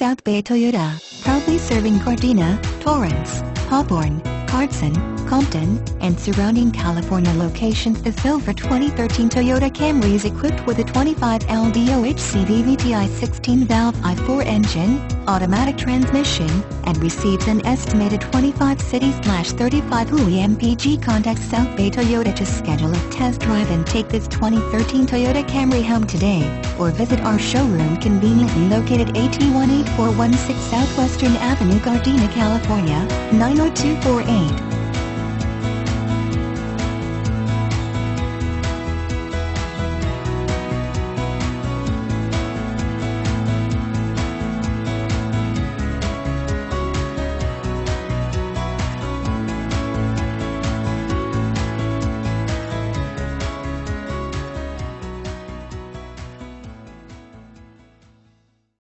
South Bay Toyota, proudly serving Gardena, Torrance, Hawthorne, Carson, Compton, and surrounding California locations. The silver 2013 Toyota Camry is equipped with a 25 LDOHC VVT-i 16-valve i4 engine, automatic transmission, and receives an estimated 25 city/35 mpg. Contact South Bay Toyota to schedule a test drive and take this 2013 Toyota Camry home today, or visit our showroom conveniently located at 18416 Southwestern Avenue, Gardena, California, 90248.